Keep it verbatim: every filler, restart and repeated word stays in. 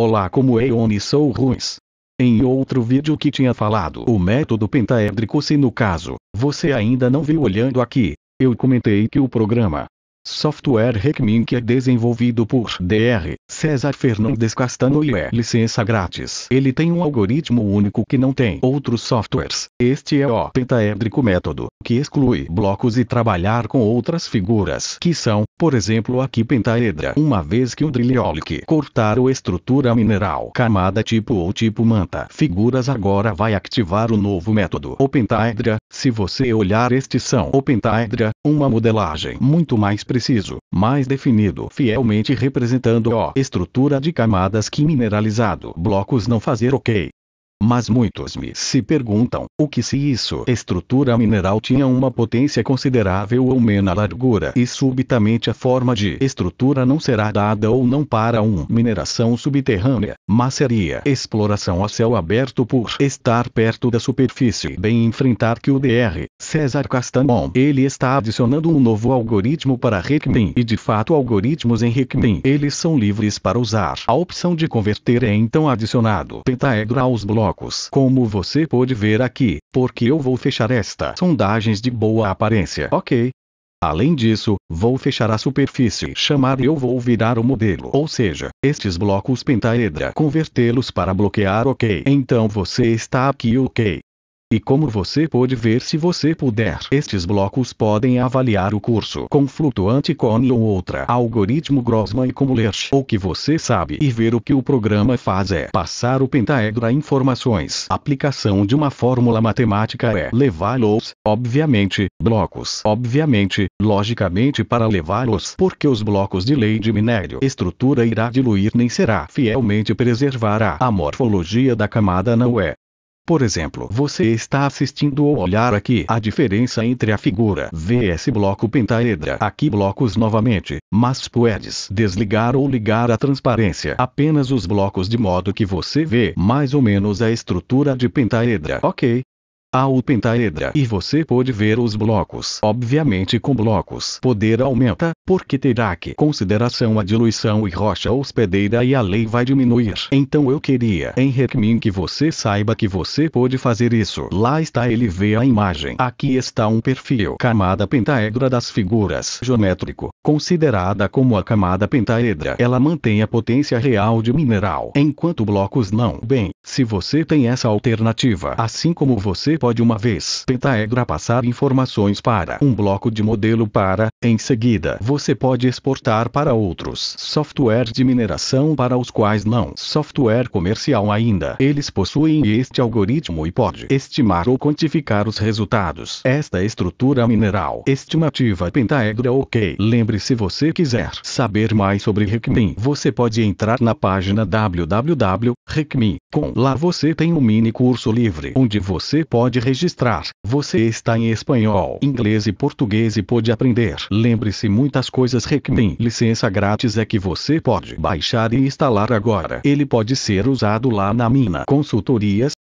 Olá, como é Yhonny Sou Ruiz. Em outro vídeo que tinha falado o método pentaédrico, se no caso você ainda não viu olhando aqui, eu comentei que o programa software RecMin, que é desenvolvido por doutor César Fernández Castañón e é licença grátis, ele tem um algoritmo único que não tem outros softwares. Este é o pentaédrico método, que exclui blocos e trabalhar com outras figuras que são, por exemplo, aqui pentaedra, uma vez que o drilliolic cortar a estrutura mineral, camada tipo ou tipo manta. Figuras agora vai ativar o novo método, o pentaedra. Se você olhar este são o pentaedra, uma modelagem muito mais precisa preciso, mais definido, fielmente representando a estrutura de camadas que mineralizado. Blocos não fazer ok. Mas muitos me se perguntam, o que se isso estrutura mineral tinha uma potência considerável ou menos largura e subitamente a forma de estrutura não será dada ou não para uma mineração subterrânea, mas seria exploração a céu aberto por estar perto da superfície. Bem enfrentar que o doutor César Castañón, ele está adicionando um novo algoritmo para RecMin, e de fato algoritmos em RecMin eles são livres para usar. A opção de converter é então adicionado pentaedra aos blocos, como você pode ver aqui, porque eu vou fechar esta sondagens de boa aparência, ok? Além disso, vou fechar a superfície, chamar e eu vou virar o modelo, ou seja, estes blocos pentaedra, convertê-los para bloquear, ok? Então você está aqui, ok? E como você pode ver, se você puder, estes blocos podem avaliar o curso com flutuante cone ou outra algoritmo Grossman como Lerch, ou que você sabe, e ver o que o programa faz é passar o pentaedra informações. Aplicação de uma fórmula matemática é levá-los, obviamente, blocos, obviamente, logicamente para levá-los, porque os blocos de lei de minério estrutura irá diluir nem será fielmente preservará a morfologia da camada, não é? Por exemplo, você está assistindo ou olhar aqui a diferença entre a figura versus bloco pentaedra. Aqui blocos novamente, mas podes desligar ou ligar a transparência apenas os blocos de modo que você vê mais ou menos a estrutura de pentaedra, ok? Há o pentaedra e você pode ver os blocos. Obviamente com blocos poder aumenta, porque terá que consideração a diluição e rocha hospedeira e a lei vai diminuir. Então eu queria em RecMin que você saiba que você pode fazer isso. Lá está, ele vê a imagem. Aqui está um perfil camada pentaedra das figuras geométrico, considerada como a camada pentaedra. Ela mantém a potência real de mineral, enquanto blocos não. Bem, se você tem essa alternativa, assim como você pode uma vez pentaedra passar informações para um bloco de modelo para, em seguida, você pode exportar para outros softwares de mineração para os quais não software comercial ainda. Eles possuem este algoritmo e pode estimar ou quantificar os resultados. Esta estrutura mineral estimativa pentaedra, ok? Lembre, se você quiser saber mais sobre RecMin, você pode entrar na página w w w ponto recmin ponto com. Lá você tem um mini curso livre onde você pode Pode registrar. Você está em espanhol, inglês e português e pode aprender. Lembre-se, muitas coisas RecMin licença grátis é que você pode baixar e instalar agora. Ele pode ser usado lá na minha consultorias.